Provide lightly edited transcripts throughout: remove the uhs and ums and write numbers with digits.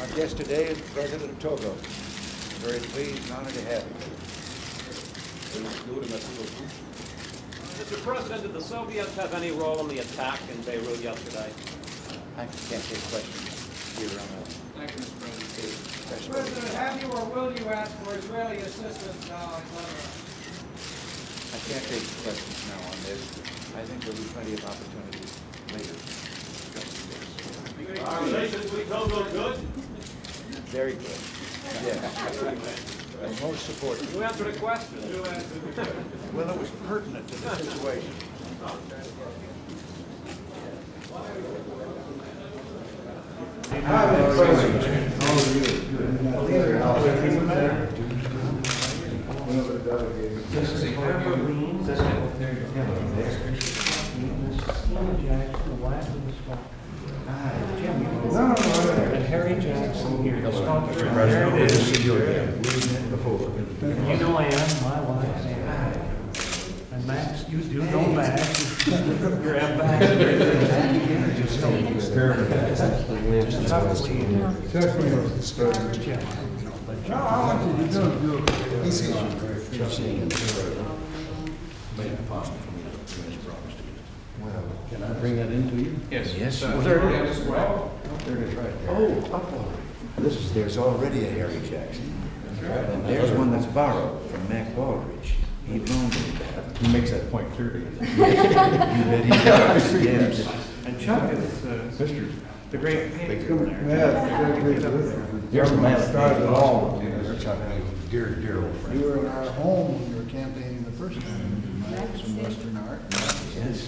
Our guest today is the president of Togo. I'm very pleased and honored to have him. Mr. President, did the Soviets have any role in the attack in Beirut yesterday? I can't take questions here on that. Thank you, Mr. President. Mr. President, have you or will you ask for Israeli assistance now on Lebanon? I can't take questions now on this. I think there will be plenty of opportunity later. Are relations with Togo good? Very good. Yes. And most supportive. You answered a question. You answered the question. Well, it was pertinent to the situation. And Harry Jackson here. Good to see you again. We met before. You know I am. My wife and Max. You do know Max. You're at Max. Just don't experiment. It's probably no, I want you to do it. He sees you. Made it possible for me to finish promise to you. Well, can I bring that into you? Yes. Yes. Well, there it is. Well, there it is right there. Oh, up already. This is, there's already a Harry Jackson. That's right. And there's one that's borrowed from Mac Baldrige. He loaned me that. He makes that point clear to you. You bet he does. Yes. And Chuck is the great painter there. Yeah, the man started it all. Chuck, dear, dear old friend. You were in our home when you were campaigning the first time. Max and Western art. Yes.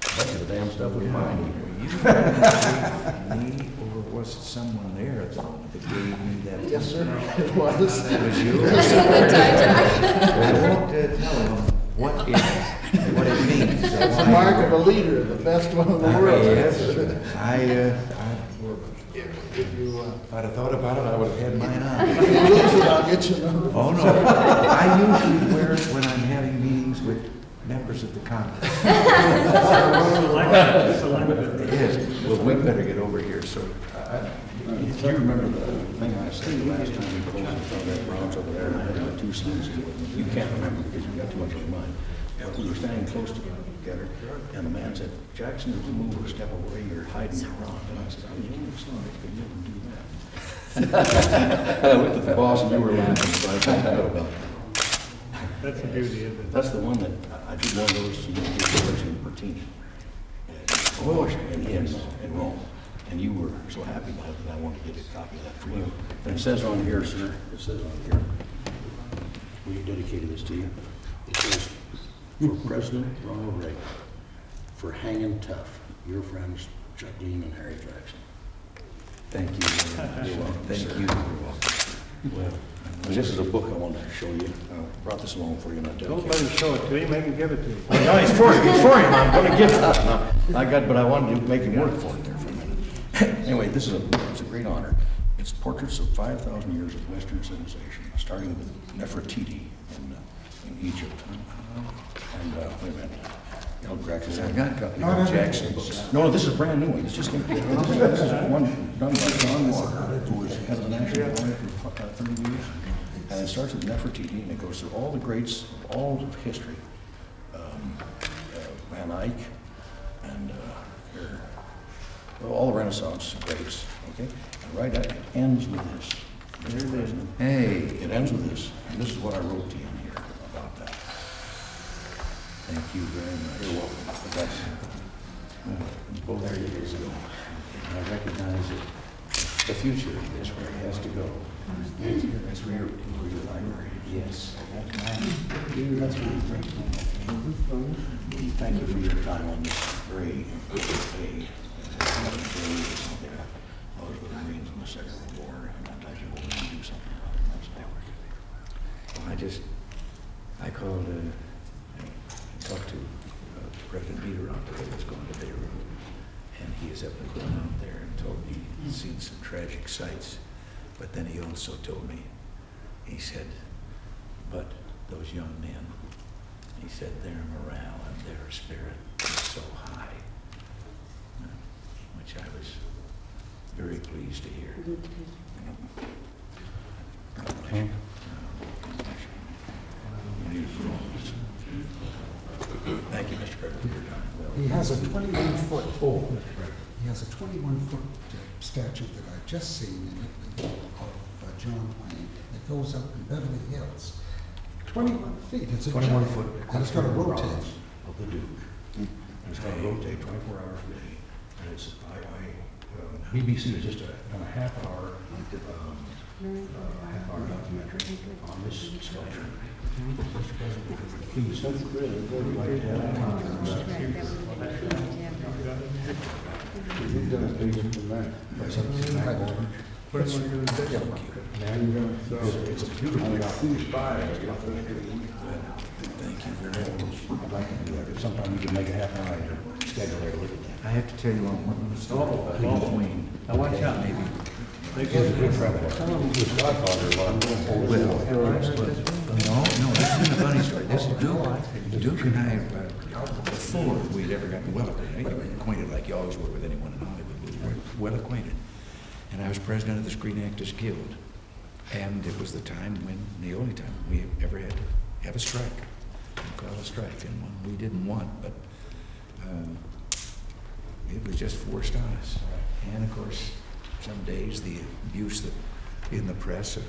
That's the damn stuff with mine. Me, or was it someone there that gave me that? Yes, sir. It was. It was you. I want to tell him what it means. It's the mark of a leader, the best one in the world. Yes, sir. If I'd have thought about it, I would have had mine on. If you lose it, I'll get you. Oh no! I usually wear it when I'm having meetings with members of the Congress. Yes. Well, we better get over here. So, do you remember the thing I said last time we closed on that Browns over there? And I had two sons. You can't remember because you got too much on mind. But we were standing close together, and the man said, "Jackson, if you move a step away, you're hiding your wrong." And I said, "I was only sorry I could never do that." I looked at the boss, and you were laughing, so I found out about that. That's the beauty of it. That's the one that I did one of those in Bertini. Oh, and yes, and Rome. And you were so happy about it that I wanted to get a copy of that for you. And it says on here, sir, it says on here, we dedicated this to you. It says, for President Ronald Reagan, for hanging tough, your friends Chuck and Harry Jackson. Thank you. You're welcome. Thank you. You're welcome. Well. This is a book I want to show you. I brought this along for you. Don't let him show it to you. Make him give it to you. No, it's for him. It's for him. I'm going to give it. But I wanted to make him work for it there for a minute. Anyway, this is it's a great honor. It's portraits of 5,000 years of Western civilization, starting with Nefertiti in Egypt. And wait a minute. El Greco. I got a copy of Jackson books. No, this is a brand new one. It's just complete. This is one done by John Walker, who was head of the National Federation for 30 years. And it starts with Nefertiti, and it goes through all the greats of all of history. Van Eyck, and all the Renaissance greats, okay? And right at it ends with this. There it is. Hey, it ends with this. And this is what I wrote to you in here about that. Thank you very much. You're welcome. But that's both 30 years ago. And I recognize that the future is where it has to go. That's where your library is. Yes. That's really great. Thank you for your time on this very day. I was with the Marines in the Second World War, and I thought you were going to do something about it. That's never good. Well, I called and talked to President Peter out there that's going to Beirut, and he is up and going out there and told me he's seen some tragic sights. But then he also told me, he said, but those young men, he said, their morale and their spirit is so high, which I was very pleased to hear. Okay. Thank you, Mr. President. He has a 21-foot. Oh, he has a 21-foot statue that I've just seen in Italy of John Wayne that goes up in Beverly Hills. 21 feet. It's a 21-foot. And it's got to rotate. Of the Duke. And it's got to rotate 24 hours a day. And it's BBC is just a half-hour, documentary on this sculpture. Please, it's a beautiful thank you very much. I'd like to do that. Sometime you can make a half-hour schedule right away. I have to tell you one story about Wayne. Now watch out, maybe. It was a good traveler. His godfather, Ronald Reagan. No, this isn't a funny story. This is Duke. Duke and I, before we'd ever gotten well acquainted, like you always were with anyone in Hollywood, we were well acquainted. And I was president of the Screen Actors Guild. And it was the time when, the only time we ever had to have a strike. We called a strike, and one we didn't want, but it was just forced on us. And of course, some days the abuse that in the press of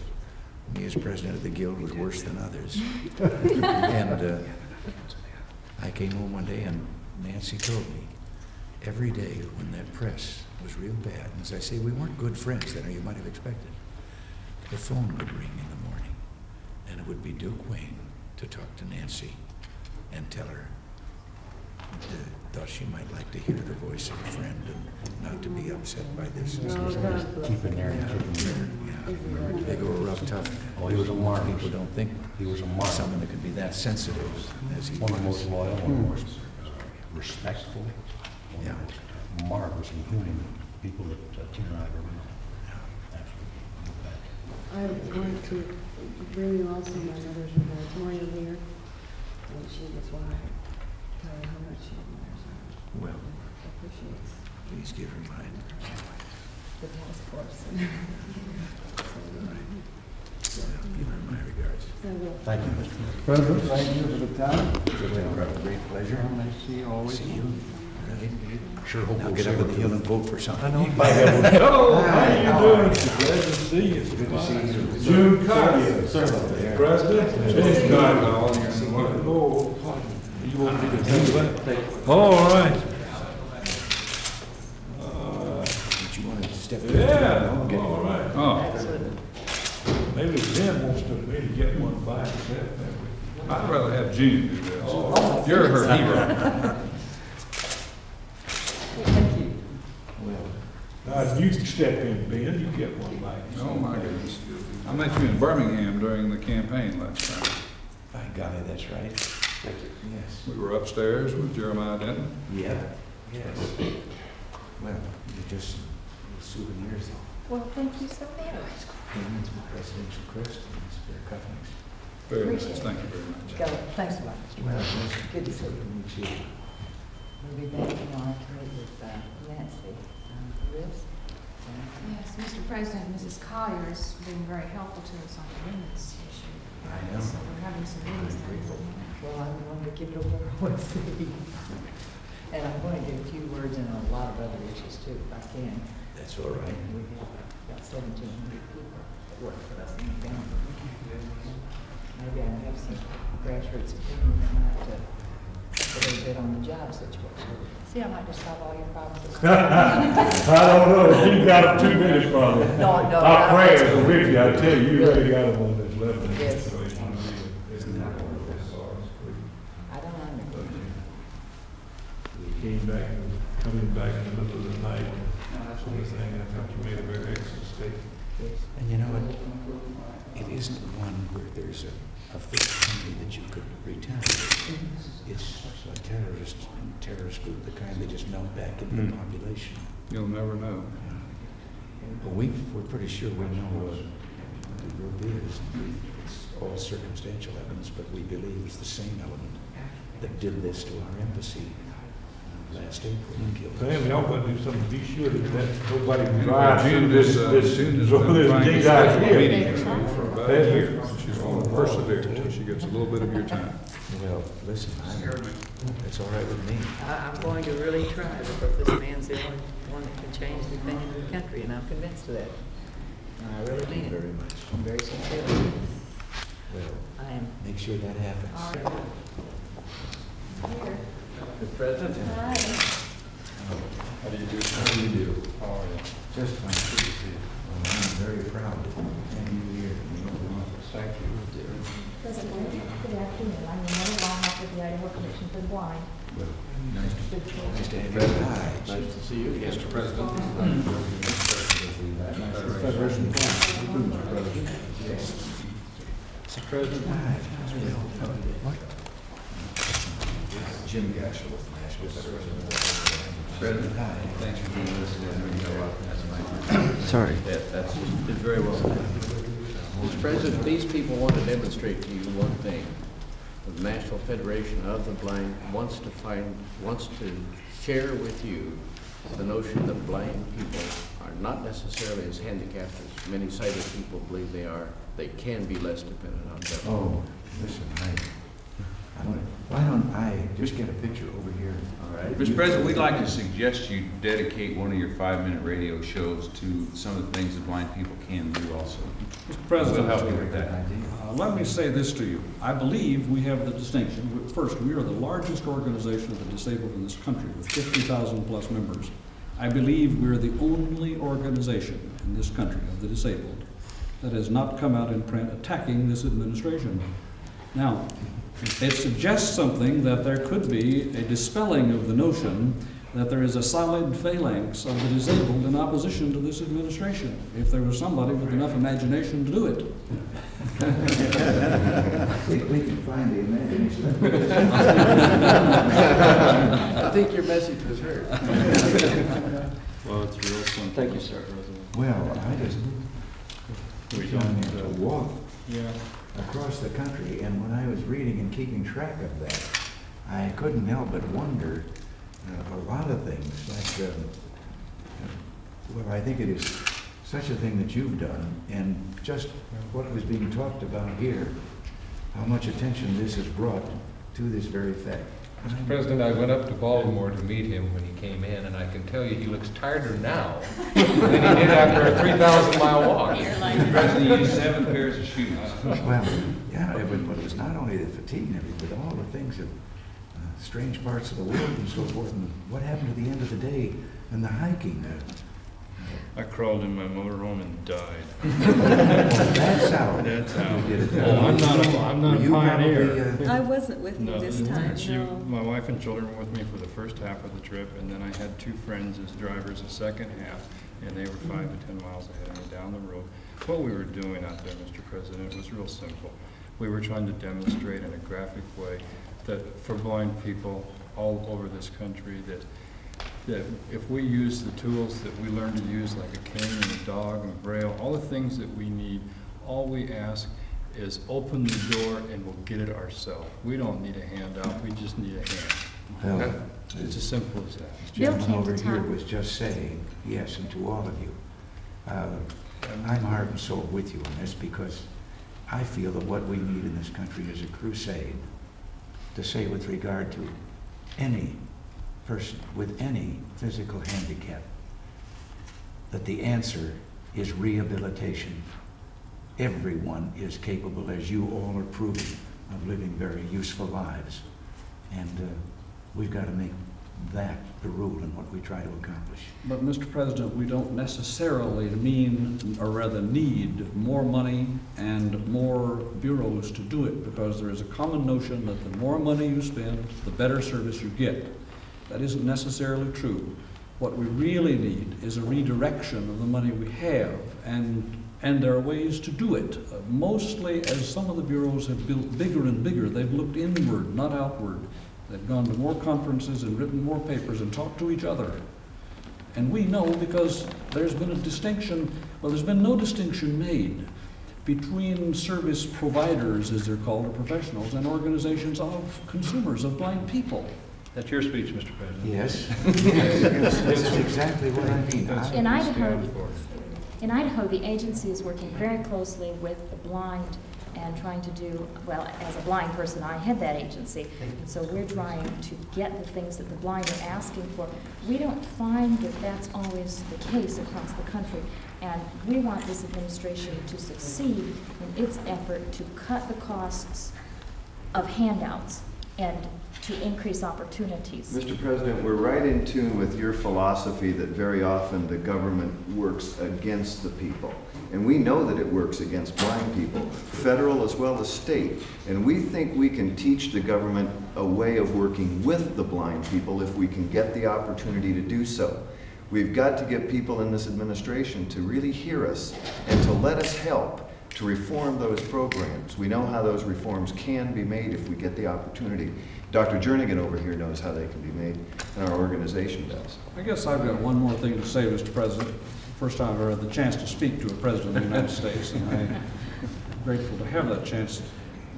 me as president of the Guild was worse than others. And I came home one day and Nancy told me, every day when that press was real bad, and as I say, we weren't good friends then, or you might have expected, the phone would ring in the morning, and it would be Duke Wayne to talk to Nancy and tell her thought she might like to hear the voice of a friend and not to be upset by this. Keep it there. Yeah. They go rough, tough. Oh, he was a martyr. People don't think he was a martyr. Someone that could be that sensitive as he was. One of the most loyal, one of the most respectful, one of the most marvelous and human people that Tina and I ever met. I want to bring you also my mother from Baltimore here, and she was one. Tell her how much she admires her. Well, appreciates. Please give her mine. The task force. So, give her my regards. Thank you, Mr. President. Thank you for the time. It's a great pleasure. I see you always. See you. Really? Sure hope we'll get up at the hill and vote for something. I know. Hello, how are you doing? Glad to see you. Good to see you. June Collier, sir. President. June Collier. All right. Did you want to step in? Yeah, all right. Oh. Maybe Jim wants to maybe get one by himself. I'd rather have Jim do that. Oh, you're her hero. Thank you. Well, you step in, Ben. You get one by yourself. Oh, my goodness. I met you in Birmingham during the campaign last time. By golly, that's right. Thank you. Yes. We were upstairs with Jeremiah Denton. Yeah. Yes. Well, they're just souvenirs. Well, thank you so much. Pins, presidential crests, spare cufflinks. Very nice. Thank you very much. Go. Thanks a lot. Well, nice. Good to see you. We'll be back tomorrow with Nancy. Yes, Mr. President, Mrs. Collier has been very helpful to us on the women's issue. I know. So we're having some meetings. Well, I'm going to give it over once. And I'm going to give a few words and a lot of other issues, too, if I can. That's all right. And we have about 1,700 people that work for us in the family. Maybe I have some graduates' opinion that might a little bit on the job situation. See, I might just solve all your problems. I don't know. You've got too many problems. No, no. Our prayers are with you. I tell you, you really got them on this level. Yes. Coming back in the middle of the night, sort of thing. I thought you made a very excellent statement. And you know what? It isn't one where there's a fixed company that you could retaliate. It's a terrorist group, the kind that just melt back into the population. You'll never know. But we're pretty sure we know what the group is. It's all circumstantial evidence, but we believe it's the same element that did this to our embassy. last April. Sam, y'all got to do something. Be sure that nobody drives through this idea. For about a year, she's going to persevere until she gets a little bit of your time. Well, listen, that's all right with me. I'm going to really try, because this man's the only one that can change the thing in the country, and I'm convinced of that. And I really mean it. Very much. I'm very sincere. Well, I am. Make sure that happens. All right. Here. The President. Hi. How do you do? How do you do? How are you? Just fine. Good to see you. Well, I'm very proud of you here in the Oval Office. Thank you. President, good afternoon. I'm Renee Longhoff of the Idaho Commission for the Blind. Well, nice to have you. Hi. Nice to see you, Mr. President. Mr. President. Hi. Jim Gashel, National Federation of the President. Hi. Thanks for being with us today. Sorry. That's very well done. Mr. President, these people want to demonstrate to you one thing. The National Federation of the Blind wants to share with you the notion that blind people are not necessarily as handicapped as many sighted people believe they are. They can be less dependent on them. Oh, listen, why don't I just get a picture over here? All right. Mr. President, we'd like to suggest you dedicate one of your 5-minute radio shows to some of the things that blind people can do also. Mr. President, we'll help you with that. Let me say this to you. I believe we have the distinction. First, we are the largest organization of the disabled in this country with 50,000 plus members. I believe we are the only organization in this country of the disabled that has not come out in print attacking this administration. Now, it suggests something that there could be a dispelling of the notion that there is a solid phalanx of the disabled in opposition to this administration, if there was somebody with enough imagination to do it. We can find the imagination. I think your message was heard. Well, it's real simple. Thank you, sir. Well, I just... We don't need to walk. Yeah. Across the country, and when I was reading and keeping track of that, I couldn't help but wonder a lot of things, like, well, I think it is such a thing that you've done, and just what was being talked about here, how much attention this has brought to this very fact. Mr. President, I went up to Baltimore to meet him when he came in, and I can tell you he looks tireder now than he did after a 3,000-mile walk. Mr. President, he used 7 pairs of shoes. Well, yeah, but it was not only the fatigue and everything, but all the things of strange parts of the world and so forth, and what happened to the end of the day and the hiking. I crawled in my motorhome and died. Well, that's how. That's how. You did it. Well, I'm not a pioneer. I wasn't with you this time. My wife and children were with me for the first half of the trip, and then I had 2 friends as drivers the second half, and they were 5 to 10 miles ahead of me down the road. What we were doing out there, Mr. President, was real simple. We were trying to demonstrate in a graphic way that for blind people all over this country that if we use the tools that we learn to use, like a cane and a dog and braille, all the things that we need, all we ask is open the door and we'll get it ourselves. We don't need a handout, we just need a hand. Well, okay? It's as simple as that. This gentleman over here was just saying, yes, and to all of you, I'm heart and soul with you on this, because I feel that what we need in this country is a crusade to say with regard to any person with any physical handicap, that the answer is rehabilitation. Everyone is capable, as you all are proving, of living very useful lives. And we've got to make that the rule in what we try to accomplish. But Mr. President, we don't necessarily mean, or rather need, more money and more bureaus to do it, because there is a common notion that the more money you spend, the better service you get. That isn't necessarily true. What we really need is a redirection of the money we have, and there are ways to do it. Mostly, as some of the bureaus have built bigger and bigger, they've looked inward, not outward. They've gone to more conferences and written more papers and talked to each other. And we know, because there's been a distinction, well, there's been no distinction made between service providers, as they're called, or professionals, and organizations of consumers, of blind people. That's your speech, Mr. President. Yes. That's exactly what I mean. In Idaho, the agency is working very closely with the blind and trying to do, well, as a blind person, I head that agency. And so we're trying to get the things that the blind are asking for. We don't find that that's always the case across the country. And we want this administration to succeed in its effort to cut the costs of handouts and to increase opportunities. Mr. President, we're right in tune with your philosophy that very often the government works against the people. And we know that it works against blind people, federal as well as state. And we think we can teach the government a way of working with the blind people if we can get the opportunity to do so. We've got to get people in this administration to really hear us and to let us help to reform those programs. We know how those reforms can be made if we get the opportunity. Dr. Jernigan over here knows how they can be made, and our organization does. I guess I've got one more thing to say, Mr. President. First time I've ever had the chance to speak to a president of the United States, and I'm grateful to have that chance.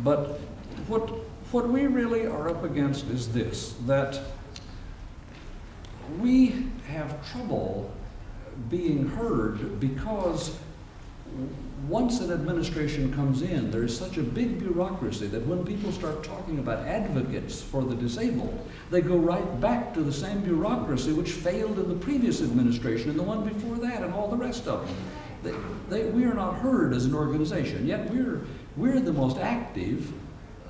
But what we really are up against is this, that we have trouble being heard because once an administration comes in, there is such a big bureaucracy that when people start talking about advocates for the disabled, they go right back to the same bureaucracy which failed in the previous administration and the one before that and all the rest of them. We are not heard as an organization, yet we're the most active.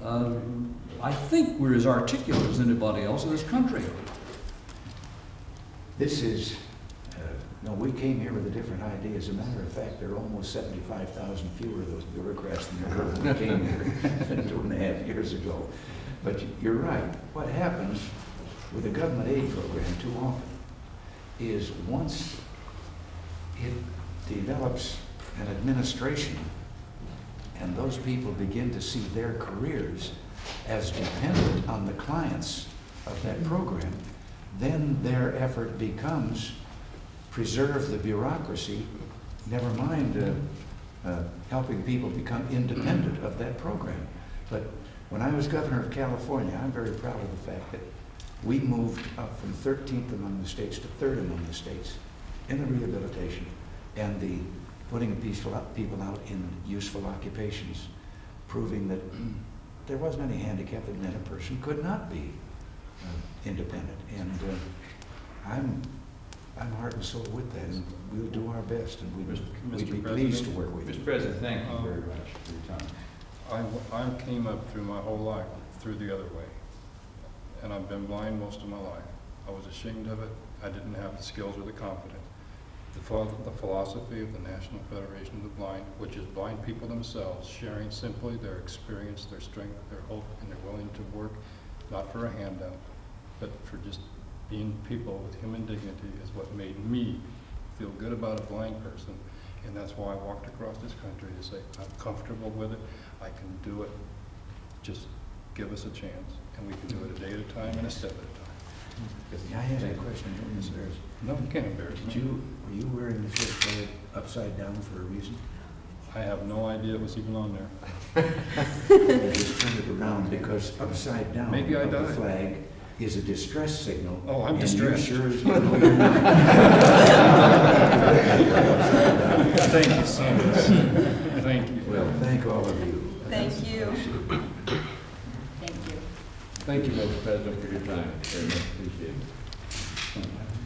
I think we're as articulate as anybody else in this country. This is... No, we came here with a different idea. As a matter of fact, there are almost 75,000 fewer of those bureaucrats than there were when we came here 2.5 years ago. But you're right. What happens with a government aid program too often is once it develops an administration and those people begin to see their careers as dependent on the clients of that program, then their effort becomes preserve the bureaucracy, never mind helping people become independent of that program. But when I was governor of California, I'm very proud of the fact that we moved up from 13th among the states to 3rd among the states in the rehabilitation and the putting people out in useful occupations, proving that there wasn't any handicap that meant a person could not be independent. And I'm heart and soul with that, and we'll do our best, and we'd be pleased to work with you. Mr. President, thank you very much for your time. I came up through my whole life, through the other way, and I've been blind most of my life. I was ashamed of it. I didn't have the skills or the confidence. The philosophy of the National Federation of the Blind, which is blind people themselves, sharing simply their experience, their strength, their hope, and they're willing to work, not for a handout, but for just being people with human dignity is what made me feel good about a blind person, and that's why I walked across this country to say, I'm comfortable with it, I can do it, just give us a chance, and we can do it a day at a time and a step at a time. I had a question, don't embarrass me. No, you can't embarrass me. Were you wearing the shirt upside down for a reason? I have no idea it was even on there. I just turned it around because upside down maybe I died. The flag is a distress signal. Oh, I'm distressed. Sure as well. Thank you so much. Thank you. Well, thank all of you. Thank you. Thank you. Thank you, Mr. President, for your time. Very much appreciate it.